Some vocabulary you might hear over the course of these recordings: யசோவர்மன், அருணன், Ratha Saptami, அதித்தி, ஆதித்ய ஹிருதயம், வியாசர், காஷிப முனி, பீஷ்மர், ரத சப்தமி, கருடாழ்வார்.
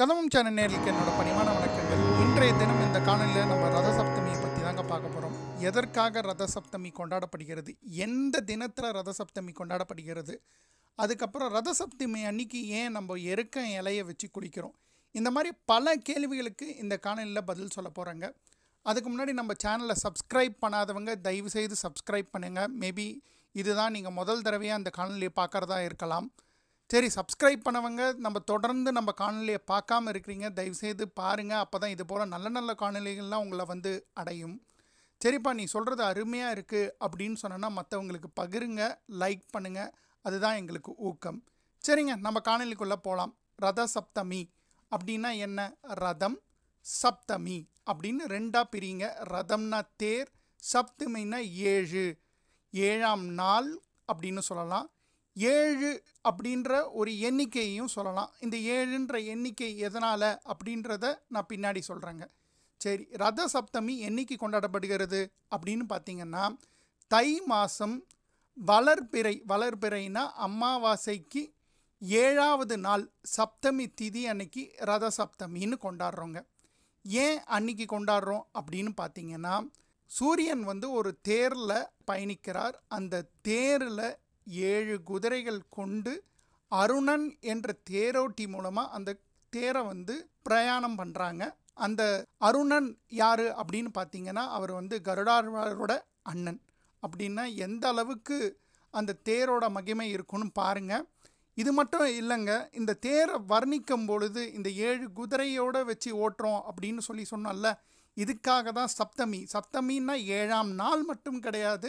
கதமும் channel நேர்களுக்கு என்னோட பணிவான வணக்கங்கள். இன்றைய தினம் இந்த காணொலியில் நம்ம ரத சப்தமியை பற்றி தாங்க பார்க்க போகிறோம். எதற்காக ரத சப்தமி கொண்டாடப்படுகிறது, எந்த தினத்தில் ரத சப்தமி கொண்டாடப்படுகிறது, அதுக்கப்புறம் ரத சப்தமி அன்னைக்கு ஏன் நம்ம எருக்க இலையை வச்சு குளிக்கிறோம், இந்த மாதிரி பல கேள்விகளுக்கு இந்த காணொலியில் பதில் சொல்ல போகிறாங்க. அதுக்கு முன்னாடி நம்ம சேனலை சப்ஸ்கிரைப் பண்ணாதவங்க தயவுசெய்து சப்ஸ்கிரைப் பண்ணுங்கள். மேபி இதுதான் நீங்கள் முதல் தடவையாக அந்த காணொலியை பார்க்குறதா இருக்கலாம். சரி, சப்ஸ்கிரைப் பண்ணவங்க நம்ம தொடர்ந்து நம்ம காணொலியை பார்க்காம இருக்கிறீங்க, தயவுசெய்து பாருங்கள். அப்போ தான் இது போல் நல்ல நல்ல காணொலிகள்லாம் உங்களை வந்து அடையும். சரிப்பா, நீ சொல்கிறது அருமையாக இருக்குது அப்படின்னு சொன்னோன்னா மற்றவங்களுக்கு பகிருங்க, லைக் பண்ணுங்கள். அதுதான் எங்களுக்கு ஊக்கம். சரிங்க, நம்ம காணொலிக்குள்ளே போகலாம். ரத சப்தமி அப்படின்னா என்ன? ரதம், சப்தமி அப்படின்னு ரெண்டாக பிரிங்க. ரதம்னா தேர், சப்தமின்னா 7 நாள் அப்படின்னு சொல்லலாம். 7 அப்படின்ற ஒரு எண்ணிக்கையும் சொல்லலாம். இந்த 7ன்ற எண்ணிக்கை எதனால் அப்படின்றத நான் பின்னாடி சொல்கிறேங்க. சரி, ரத சப்தமி என்னைக்கு கொண்டாடப்படுகிறது அப்படின்னு பார்த்திங்கன்னா, தை மாதம் வளர்பிறைனா அமாவாசைக்கு 7வது நாள் சப்தமி திதி அன்னைக்கு ரத சப்தமின்னு கொண்டாடுறோங்க. ஏன் அன்னைக்கு கொண்டாடுறோம் அப்படின்னு பார்த்திங்கன்னா, சூரியன் வந்து ஒரு தேரில் பயணிக்கிறார். அந்த தேரில் 7 குதிரைகள் கொண்டு அருணன் என்ற தேரோட்டி மூலமாக அந்த தேரை வந்து பிரயாணம் பண்ணுறாங்க. அந்த அருணன் யார் அப்படின்னு பார்த்தீங்கன்னா, அவர் வந்து கருடாழ்வாரோட அண்ணன். அப்படின்னா எந்த அளவுக்கு அந்த தேரோட மகிமை இருக்குன்னு பாருங்கள். இது மட்டும் இல்லைங்க, இந்த தேரை வர்ணிக்கும் பொழுது இந்த 7 குதிரையோடு வச்சு ஓட்டுறோம் அப்படின்னு சொன்னோம்ல, இதுக்காக தான் சப்தமி. சப்தமின்னா 7 நாள் மட்டும் கிடையாது,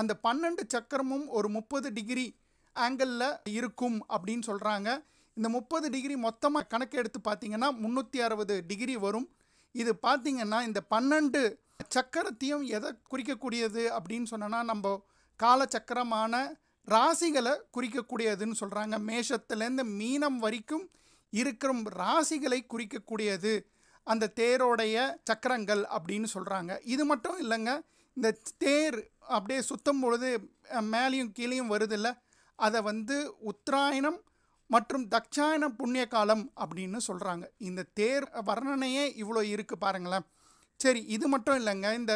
அந்த 12 சக்கரமும் ஒரு 30 டிகிரி ஆங்கிளில் இருக்கும் அப்படின்னு சொல்கிறாங்க. இந்த 30 டிகிரி மொத்தமாக கணக்கு எடுத்து பார்த்திங்கன்னா 360 டிகிரி வரும். இது பார்த்திங்கன்னா இந்த 12 சக்கரத்தையும் எதை குறிக்கக்கூடியது அப்படின்னு சொன்னோன்னா, நம்ம காலச்சக்கரமான ராசிகளை குறிக்கக்கூடியதுன்னு சொல்கிறாங்க. மேஷத்துலேருந்து மீனம் வரைக்கும் இருக்கிற ராசிகளை குறிக்கக்கூடியது அந்த தேரோடைய சக்கரங்கள் அப்படின்னு சொல்கிறாங்க. இது மட்டும் இல்லைங்க, இந்த தேர் அப்படியே சுற்றும் பொழுது மேலேயும் கீழேயும் வருதில்ல, அதை வந்து உத்தராயணம் மற்றும் தட்சாயண புண்ணிய காலம் அப்படின்னு சொல்கிறாங்க. இந்த தேர் வர்ணனையே இவ்வளோ இருக்குது பாருங்களேன். சரி, இது மட்டும் இல்லைங்க, இந்த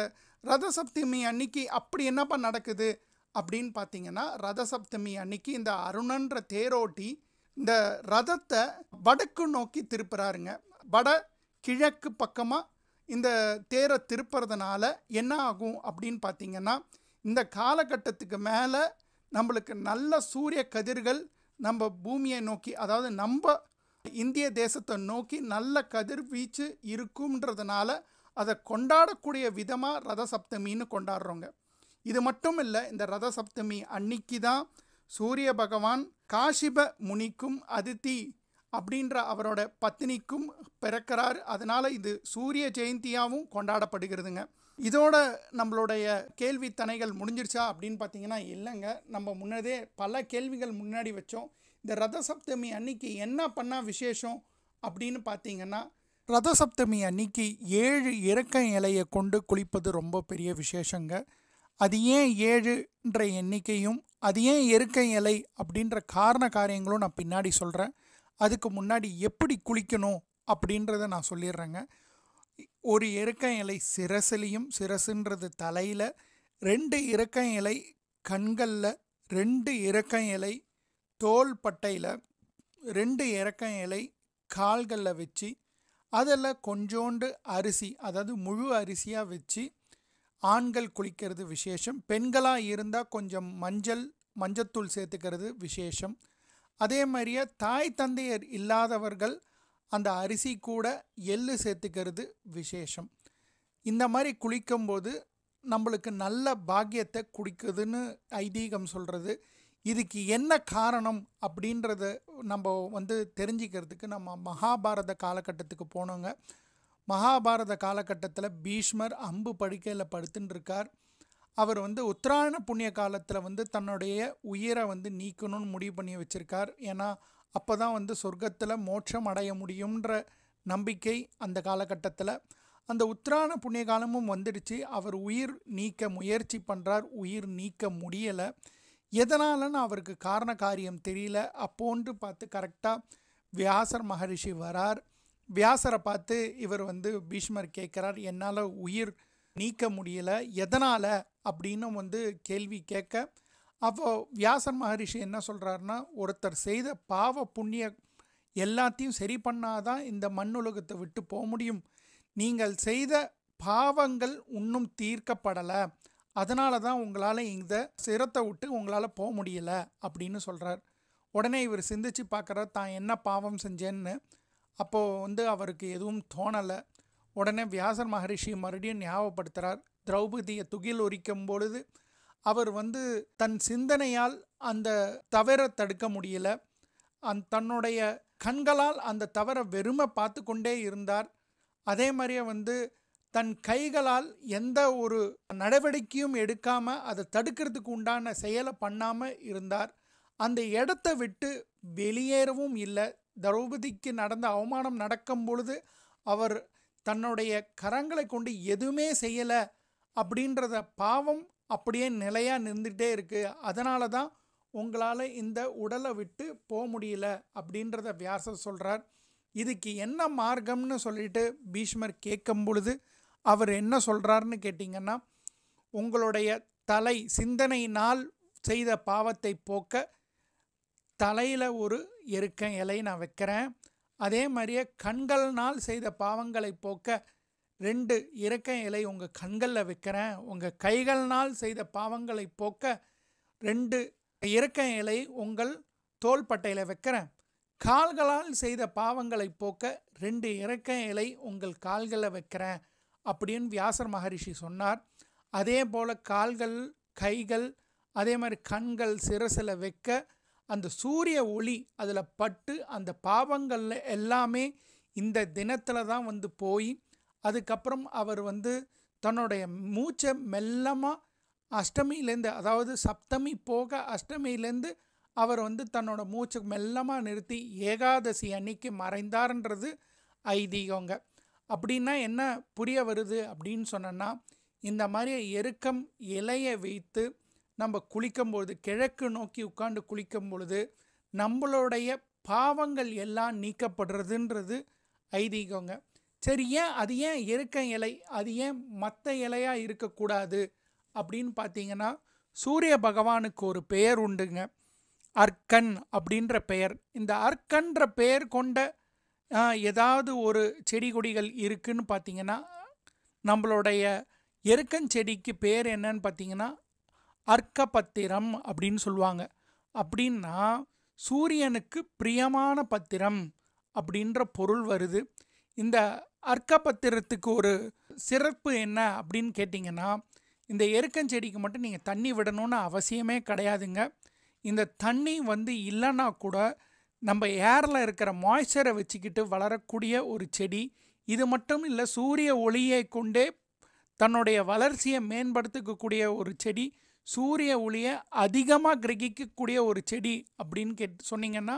ரத சப்தமி அன்னைக்கு அப்படி என்னப்பா நடக்குது அப்படின்னு பார்த்தீங்கன்னா, ரத சப்தமி அன்னைக்கு இந்த அருணன்ற தேரோட்டி இந்த ரதத்தை வடக்கு நோக்கி திருப்புறாருங்க. வட கிழக்கு பக்கமாக இந்த தேரை திருப்புறதுனால என்ன ஆகும் அப்படின்னு பார்த்திங்கன்னா, இந்த காலகட்டத்துக்கு மேலே நம்மளுக்கு நல்ல சூரிய கதிர்கள் நம்ம பூமியை நோக்கி, அதாவது நம்ம இந்திய தேசத்தை நோக்கி நல்ல கதிர்வீச்சு இருக்கும்ன்றதுனால அதை கொண்டாடக்கூடிய விதமாக ரத சப்தமின்னு கொண்டாடுறோங்க. இது மட்டும் இல்லை, இந்த ரத சப்தமி அன்னைக்கு தான் சூரிய பகவான் காஷிப முனிக்கும் அதித்தி அப்படின்ற அவரோட பத்தினிக்கும் பிறக்கிறார். அதனால் இது சூரிய ஜெயந்தியாகவும் கொண்டாடப்படுகிறதுங்க. இதோட நம்மளுடைய கேள்வித்தணைகள் முடிஞ்சிருச்சா அப்படின்னு பார்த்தீங்கன்னா இல்லைங்க, நம்ம முன்னதே பல கேள்விகள் முன்னாடி வச்சோம். இந்த ரத சப்தமி அன்னைக்கு என்ன பண்ணால் விசேஷம் அப்படின்னு பார்த்தீங்கன்னா, ரத சப்தமி அன்னைக்கு 7 இறக்க இலையை கொண்டு குளிப்பது ரொம்ப பெரிய விசேஷங்க. அது ஏன் 7ன்ற எண்ணிக்கையும் அது ஏன் இறக்க இலை அப்படின்ற காரண காரியங்களும் நான் பின்னாடி சொல்கிறேன். அதுக்கு முன்னாடி எப்படி குளிக்கணும் அப்படின்றத நான் சொல்லிடுறேங்க. ஒரு இறக்க இலை சிரசுலையும், சிரசுன்றது தலையில், 2 இறக்க இலை கண்களில், 2 இறக்க இலை தோல் பட்டையில், 2 இறக்க இலை கால்களில் வச்சு அதில் கொஞ்சோண்டு அரிசி, அதாவது முழு அரிசியாக வச்சு ஆண்கள் குளிக்கிறது விசேஷம். பெண்களாக இருந்தால் கொஞ்சம் மஞ்சத்தூள் சேர்த்துக்கிறது விசேஷம். அதே மாதிரியே தாய் தந்தையர் இல்லாதவர்கள் அந்த அரிசி கூட எள்ளு சேர்த்துக்கிறது விசேஷம். இந்த மாதிரி குளிக்கும்போது நம்மளுக்கு நல்ல பாக்கியத்தை குடிக்குதுன்னு ஐதீகம் சொல்கிறது. இதுக்கு என்ன காரணம் அப்படின்றத நம்ம வந்து தெரிஞ்சுக்கிறதுக்கு நம்ம மகாபாரத காலகட்டத்துக்கு போனோங்க. மகாபாரத காலகட்டத்தில் பீஷ்மர் அம்பு படுக்கையில் படுத்துட்டுருக்கார். அவர் வந்து உத்தராயண புண்ணிய காலத்தில் வந்து தன்னுடைய உயிரை வந்து நீக்கணும்னு முடிவு பண்ணி வச்சுருக்கார். ஏன்னா அப்போ தான் வந்து சொர்க்கத்தில் மோட்சம் அடைய முடியும்ன்ற நம்பிக்கை அந்த காலகட்டத்தில். அந்த உத்தராயண புண்ணிய காலமும் வந்துடுச்சு. அவர் உயிர் நீக்க முயற்சி பண்ணுறார், உயிர் நீக்க முடியலை. எதனாலன்னு அவருக்கு காரண காரியம் தெரியல. அப்போன்று பார்த்து கரெக்டாக வியாசர் மகரிஷி வரார். வியாசரை பார்த்து இவர் வந்து பீஷ்மர் கேட்குறார், என்னால் உயிர் நீக்க முடியலை, எதனால் அப்படின்னு வந்து கேள்வி கேட்க, அப்போ வியாசர் மகரிஷி என்ன சொல்கிறாருன்னா, ஒருத்தர் செய்த பாவ புண்ணிய எல்லாத்தையும் சரி பண்ணாதான் இந்த மண்ணுலகத்தை விட்டு போக முடியும். நீங்கள் செய்த பாவங்கள் இன்னும் தீர்க்கப்படலை, அதனால தான் உங்களால் இந்த சிரத்தை விட்டு உங்களால் போக முடியலை அப்படின்னு சொல்கிறார். உடனே இவர் சிந்தித்து பார்க்குறார் தான் என்ன பாவம் செஞ்சேன்னு. அப்போது வந்து அவருக்கு எதுவும் தோணலை. உடனே வியாசர் மகரிஷி மறுபடியும் ஞாபகப்படுத்துகிறார். திரௌபதியை துகில் உரிக்கும் பொழுது அவர் வந்து தன் சிந்தனையால் அந்த தவறை தடுக்க முடியலை. தன்னுடைய கண்களால் அந்த தவறை வெறுமை பார்த்து கொண்டே இருந்தார். அதே மாதிரியே வந்து தன் கைகளால் எந்த ஒரு நடவடிக்கையும் எடுக்காமல் அதை தடுக்கிறதுக்கு உண்டான செயலை பண்ணாமல் இருந்தார். அந்த இடத்த விட்டு வெளியேறவும் இல்லை. திரௌபதிக்கு நடந்த அவமானம் நடக்கும் பொழுது அவர் தன்னுடைய கரங்களை கொண்டு எதுவுமே செய்யலை அப்படின்றத பாவம் அப்படியே நிலையாக நின்றுட்டே இருக்குது. அதனால தான் உங்களால் இந்த உடலை விட்டு போக முடியல அப்படின்றத வியாசர் சொல்கிறார். இதுக்கு என்ன மார்க்கம்னு சொல்லிட்டு பீஷ்மர் கேட்கும் பொழுது அவர் என்ன சொல்கிறாருன்னு கேட்டிங்கன்னா, உங்களுடைய தலை சிந்தனையினால் செய்த பாவத்தை போக்க தலையில் ஒரு எருக்க இலை நான் வைக்கிறேன். அதே மாதிரியே கண்கள்னால் செய்த பாவங்களை போக்க 2 இறக்க இலை உங்கள் கண்களில் வைக்கிறேன். உங்கள் கைகள்னால் செய்த பாவங்களை போக்க 2 இறக்க இலை உங்கள் தோள்பட்டையில் வைக்கிறேன். கால்களால் செய்த பாவங்களை போக்க 2 இறக்க இலை உங்கள் கால்களில் வைக்கிறேன் அப்படின்னு வியாசர் மகரிஷி சொன்னார். அதே போல் கால்கள், கைகள், அதே மாதிரி கண்கள், சிரசில் வைக்க அந்த சூரிய ஒளி அதில் பட்டு அந்த பாவங்கள் எல்லாமே இந்த தினத்தில் தான் வந்து போய், அதுக்கப்புறம் அவர் வந்து தன்னுடைய மூச்சை மெல்லமாக அஷ்டமியிலேருந்து, அதாவது சப்தமி போக அஷ்டமியிலேருந்து அவர் வந்து தன்னோட மூச்சை மெல்லமாக நிறுத்தி ஏகாதசி அன்னைக்கு மறைந்தார்ன்றது ஐதீகங்க. அப்படின்னா என்ன புரிய வருது அப்படின்னு சொன்னோன்னா, இந்த மாதிரி எருக்கம் இலையை வைத்து நம்ம குளிக்கும்பொழுது, கிழக்கு நோக்கி உட்காந்து குளிக்கும் பொழுது நம்மளுடைய பாவங்கள் எல்லாம் நீக்கப்படுறதுன்றது ஐதீகங்க. சரி, ஏன் அது ஏன் எருக்க இலை, அது ஏன் மற்ற இலையாக இருக்கக்கூடாது அப்படின்னு பார்த்தீங்கன்னா, சூரிய பகவானுக்கு ஒரு பெயர் உண்டுங்க, அர்க்கன் அப்படின்ற பெயர். இந்த அர்க்கன்ற பெயர் கொண்ட ஏதாவது ஒரு செடி கொடிகள் இருக்குதுன்னு பார்த்தீங்கன்னா, நம்மளுடைய எருக்கஞ்செடிக்கு பேர் என்னன்னு பார்த்தீங்கன்னா அர்க்கபத்திரம் அப்படின்னு சொல்லுவாங்க. அப்படின்னா சூரியனுக்கு பிரியமான பத்திரம் அப்படின்ற பொருள் வருது. இந்த அர்க்கபத்திரத்துக்கு ஒரு சிறப்பு என்ன அப்படின்னு கேட்டிங்கன்னா, இந்த எருக்கஞ்செடிக்கு மட்டும் நீங்கள் தண்ணி விடணும்னு அவசியமே கிடையாதுங்க. இந்த தண்ணி வந்து இல்லைன்னா கூட நம்ம ஏரில் இருக்கிற மாய்ச்சரை வச்சுக்கிட்டு வளரக்கூடிய ஒரு செடி. இது மட்டும் இல்லை, சூரிய ஒளியை கொண்டே தன்னுடைய வளர்ச்சியை மேம்படுத்திக்கக்கூடிய ஒரு செடி, சூரிய ஒளியை அதிகமாக கிரகிக்கக்கூடிய ஒரு செடி அப்படின்னு சொன்னிங்கன்னா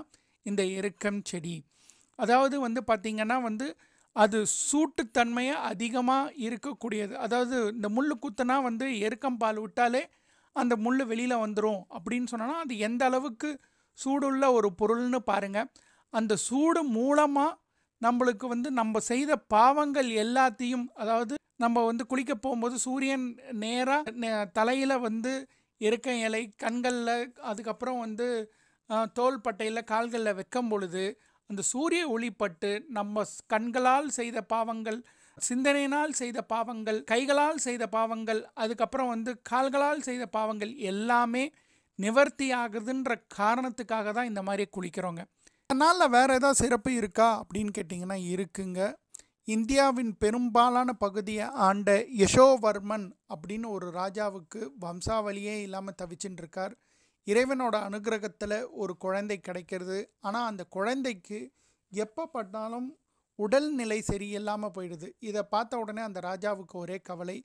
இந்த எருக்கம் செடி. அதாவது வந்து பார்த்திங்கன்னா வந்து அது சூட்டுத்தன்மையை அதிகமாக இருக்கக்கூடியது. அதாவது இந்த முள் குத்துனா வந்து எருக்கம் பால் விட்டாலே அந்த முள் வெளியில் வந்துடும் அப்படின்னு சொன்னோன்னா, அது எந்த அளவுக்கு சூடுள்ள ஒரு பொருள்னு பாருங்கள். அந்த சூடு மூலமாக நம்மளுக்கு வந்து நம்ம செய்த பாவங்கள் எல்லாத்தையும், அதாவது நம்ம வந்து குளிக்க போகும்போது சூரியன் நேராக தலையில் வந்து எருக்க இலை, கண்களில், அதுக்கப்புறம் வந்து தோள்பட்டையில், கால்களில் வைக்கும் பொழுது அந்த சூரிய ஒளிப்பட்டு நம்ம கண்களால் செய்த பாவங்கள், சிந்தனையினால் செய்த பாவங்கள், கைகளால் செய்த பாவங்கள், அதுக்கப்புறம் வந்து கால்களால் செய்த பாவங்கள் எல்லாமே நிவர்த்தி ஆகுதுன்ற காரணத்துக்காக தான் இந்த மாதிரி குளிக்கிறோங்க. அதனால் வேறு ஏதாவது சிறப்பு இருக்கா அப்படின்னு கேட்டிங்கன்னா இருக்குங்க. இந்தியாவின் பெரும்பாலான பகுதியை ஆண்ட யசோவர்மன் அப்படின்னு ஒரு ராஜாவுக்கு வம்சாவளியே இல்லாமல் தவிச்சுட்டுருக்கார். இறைவனோட அனுகிரகத்தில் ஒரு குழந்தை கிடைக்கிறது. ஆனால் அந்த குழந்தைக்கு எப்போ பார்த்தாலும் உடல்நிலை சரியில்லாமல் போயிடுது. இதை பார்த்த உடனே அந்த ராஜாவுக்கு ஒரே கவலை,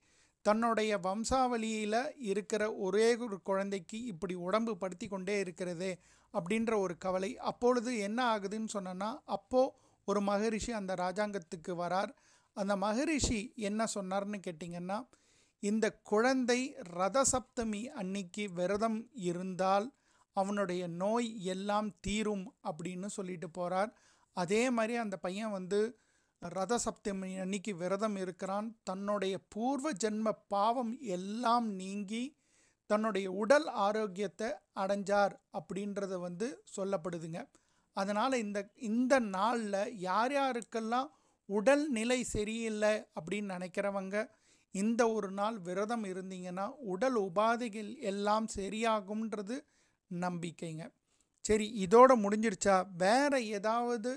தன்னுடைய வம்சாவளியில் இருக்கிற ஒரே ஒரு குழந்தைக்கு இப்படி உடம்பு படுத்தி கொண்டே இருக்கிறதே அப்படின்ற ஒரு கவலை. அப்பொழுது என்ன ஆகுதுன்னு சொன்னோன்னா, அப்போது ஒரு மகரிஷி அந்த ராஜாங்கத்துக்கு வரார். அந்த மகரிஷி என்ன சொன்னார்னு கேட்டிங்கன்னா, இந்த குழந்தை ரத சப்தமி அன்னைக்கு விரதம் இருந்தால் அவனுடைய நோய் எல்லாம் தீரும் அப்படின்னு சொல்லிட்டு போகிறார். அதே மாதிரி அந்த பையன் ரத சப்தமி அன்னைக்கு விரதம் இருக்கிறான். தன்னுடைய பூர்வ ஜென்ம பாவம் எல்லாம் நீங்கி தன்னுடைய உடல் ஆரோக்கியத்தை அடைஞ்சார் அப்படின்றது சொல்லப்படுதுங்க. அதனால் இந்த நாளில் யார் யாருக்கெல்லாம் உடல் நிலை சரியில்லை அப்படின்னு நினைக்கிறவங்க இந்த ஒரு நாள் விரதம் இருந்தீங்கன்னா உடல் உபாதைகள் எல்லாம் சரியாகும்ன்றது நம்பிக்கைங்க. சரி, இதோடு முடிஞ்சிடுச்சா? வேறு ஏதாவது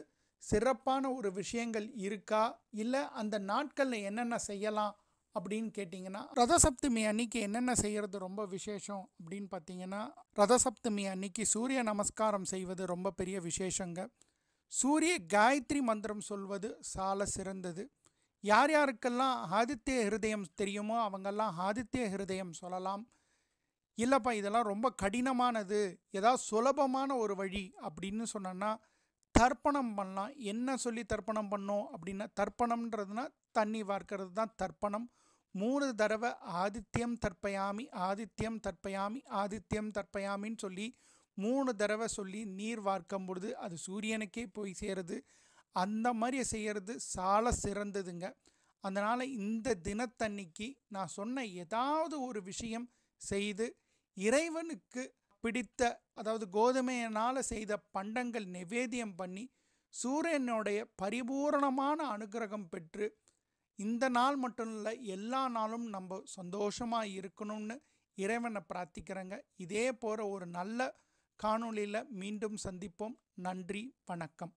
சிறப்பான ஒரு விஷயங்கள் இருக்கா, இல்லை அந்த நாட்களில் என்னென்ன செய்யலாம் அப்படின்னு கேட்டிங்கன்னா, ரதசப்தமி அன்னைக்கு என்னென்ன செய்கிறது ரொம்ப விசேஷம் அப்படின்னு பார்த்திங்கன்னா, ரதசப்தமி அன்னைக்கு சூரிய நமஸ்காரம் செய்வது ரொம்ப பெரிய விசேஷங்க. சூரிய காயத்ரி மந்திரம் சொல்வது சால சிறந்தது. யார் யாருக்கெல்லாம் ஆதித்ய ஹிருதயம் தெரியுமோ அவங்கெல்லாம் ஆதித்ய ஹிருதயம் சொல்லலாம். இல்லைப்பா, இதெல்லாம் ரொம்ப கடினமானது, ஏதாவது சுலபமான ஒரு வழி அப்படின்னு சொன்னோன்னா தர்ப்பணம் பண்ணலாம். என்ன சொல்லி தர்ப்பணம் பண்ணோம் அப்படின்னா, தர்ப்பணம்ன்றதுனா தண்ணி வார்க்கிறது தான் தர்ப்பணம். 3 தடவை ஆதித்யம் தர்ப்பயாமி ஆதித்யம் தர்ப்பயாமி ஆதித்யம் தர்ப்பயாமின்னு சொல்லி 3 தடவை சொல்லி நீர் வார்க்கும் பொழுது அது சூரியனுக்கே போய் சேருது. அந்த மாதிரி செய்கிறது சால சிறந்ததுங்க. அதனால் இந்த தினத்தன்னைக்கு நான் சொன்ன ஏதாவது ஒரு விஷயம் செய்து இறைவனுக்கு பிடித்த, அதாவது கோதுமையினால் செய்த பண்டங்கள் நிவேதியம் பண்ணி சூரியனுடைய பரிபூரணமான அனுகிரகம் பெற்று இந்த நாள் மட்டும் இல்லை எல்லா நாளும் நம்ம சந்தோஷமாக இருக்கணும்னு இறைவனை பிரார்த்திக்கிறேங்க. இதே போகிற ஒரு நல்ல காணொளியில் மீண்டும் சந்திப்போம். நன்றி, வணக்கம்.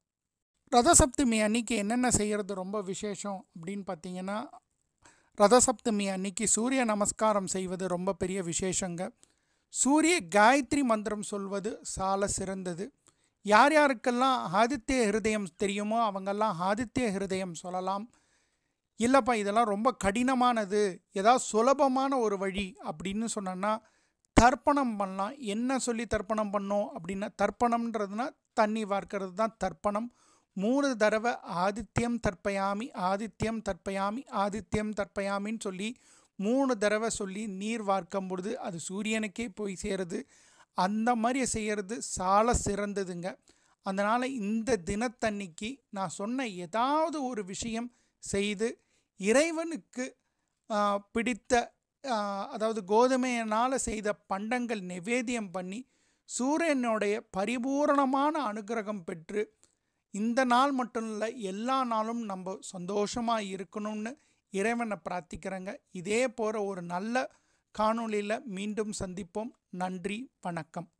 ரதசப்தமி அன்னைக்கு என்னென்ன செய்கிறது ரொம்ப விசேஷம் அப்படின்னு பார்த்திங்கன்னா, ரதசப்தமி அன்னைக்கு சூரிய நமஸ்காரம் செய்வது ரொம்ப பெரிய விசேஷங்க. சூரிய காயத்ரி மந்திரம் சொல்வது சால சிறந்தது. யார் யாருக்கெல்லாம் ஆதித்ய ஹிருதயம் தெரியுமோ அவங்கெல்லாம் ஆதித்ய ஹிருதயம் சொல்லலாம். இல்லைப்பா, இதெல்லாம் ரொம்ப கடினமானது, ஏதாவது சுலபமான ஒரு வழி அப்படின்னு சொன்னோன்னா தர்ப்பணம் பண்ணலாம். என்ன சொல்லி தர்ப்பணம் பண்ணோம் அப்படின்னா, தர்ப்பணம்ன்றதுனா தண்ணி வார்க்கிறது தான் தர்ப்பணம். 3 தடவை ஆதித்யம் தர்ப்பயாமி ஆதித்யம் தர்ப்பயாமி ஆதித்யம் தர்ப்பயாமின்னு சொல்லி 3 தடவை சொல்லி நீர் வார்க்கும் பொழுது அது சூரியனுக்கே போய் சேருது. அந்த மாதிரி செய்கிறது சால சிறந்ததுங்க. அதனால் இந்த தினத்தன்னைக்கு நான் சொன்ன ஏதாவது ஒரு விஷயம் செய்து இறைவனுக்கு பிடித்த, அதாவது கோதுமையினால் செய்த பண்டங்கள் நிவேதியம் பண்ணி சூரியனுடைய பரிபூரணமான அனுகிரகம் பெற்று இந்த நாள் மட்டும் இல்லை எல்லா நாளும் நம்ம சந்தோஷமாக இருக்கணும்னு இறைவனை பிரார்த்திக்கிறேங்க. இதே போகிற ஒரு நல்ல காணொளியில் மீண்டும் சந்திப்போம். நன்றி, வணக்கம்.